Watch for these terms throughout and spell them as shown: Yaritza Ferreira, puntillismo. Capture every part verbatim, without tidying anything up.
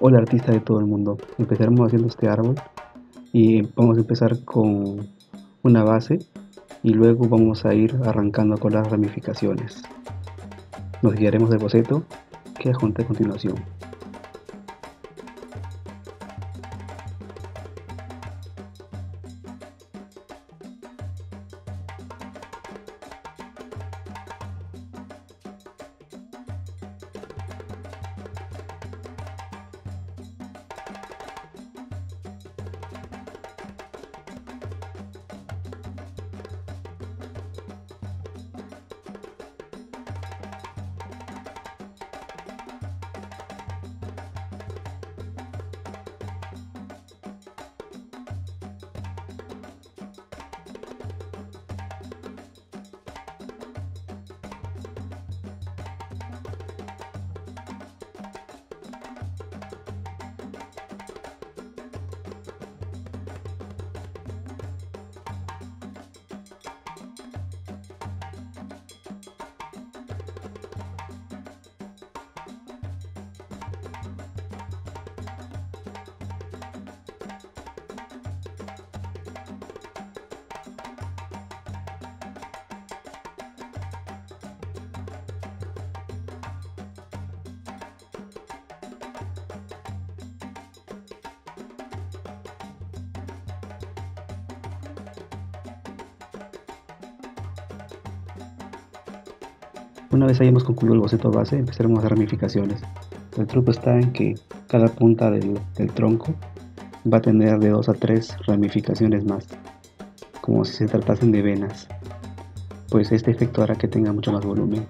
Hola artista de todo el mundo, empezaremos haciendo este árbol y vamos a empezar con una base y luego vamos a ir arrancando con las ramificaciones. Nos guiaremos del boceto que adjunté a continuación. Una vez hayamos concluido el boceto base, empezaremos a hacer ramificaciones. El truco está en que cada punta del, del tronco va a tener de dos a tres ramificaciones más, como si se tratasen de venas, pues este efecto hará que tenga mucho más volumen.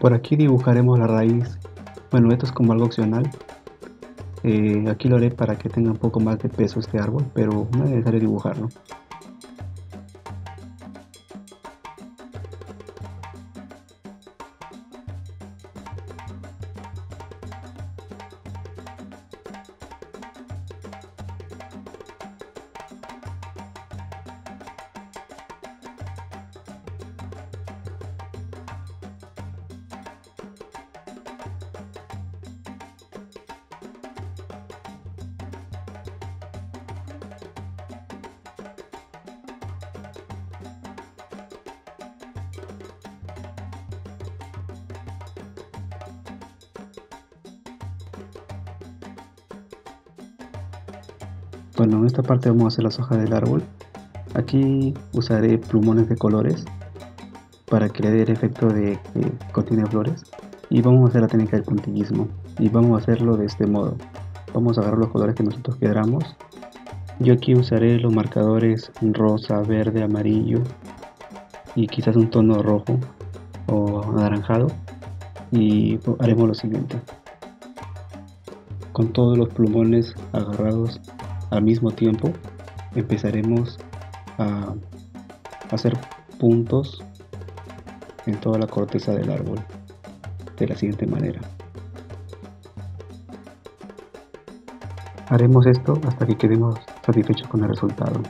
Por aquí dibujaremos la raíz. Bueno, esto es como algo opcional. Eh, aquí lo haré para que tenga un poco más de peso este árbol, pero no es necesario dibujarlo. Bueno, en esta parte vamos a hacer las hojas del árbol. Aquí usaré plumones de colores para que le dé el efecto de que contiene flores. Y vamos a hacer la técnica del puntillismo. Y vamos a hacerlo de este modo. Vamos a agarrar los colores que nosotros queramos. Yo aquí usaré los marcadores rosa, verde, amarillo y quizás un tono rojo o anaranjado. Y haremos lo siguiente. Con todos los plumones agarrados al mismo tiempo empezaremos a hacer puntos en toda la corteza del árbol de la siguiente manera. Haremos esto hasta que quedemos satisfechos con el resultado.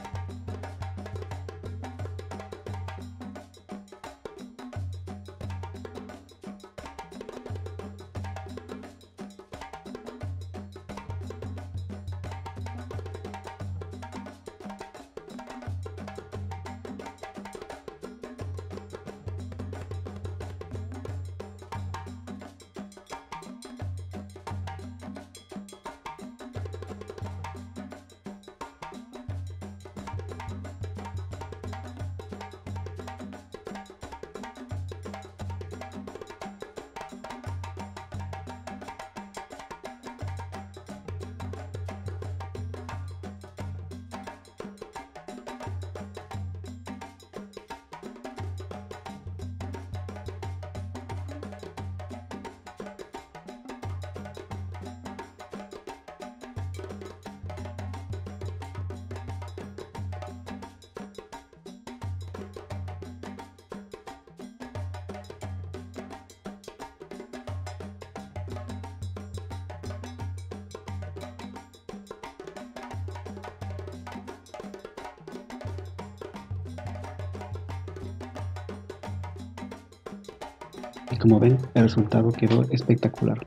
y como ven, el resultado quedó espectacular.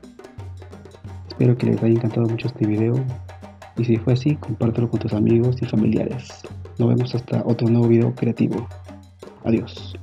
Espero que les haya encantado mucho este video, y si fue así, compártelo con tus amigos y familiares. Nos vemos hasta otro nuevo video creativo. Adiós.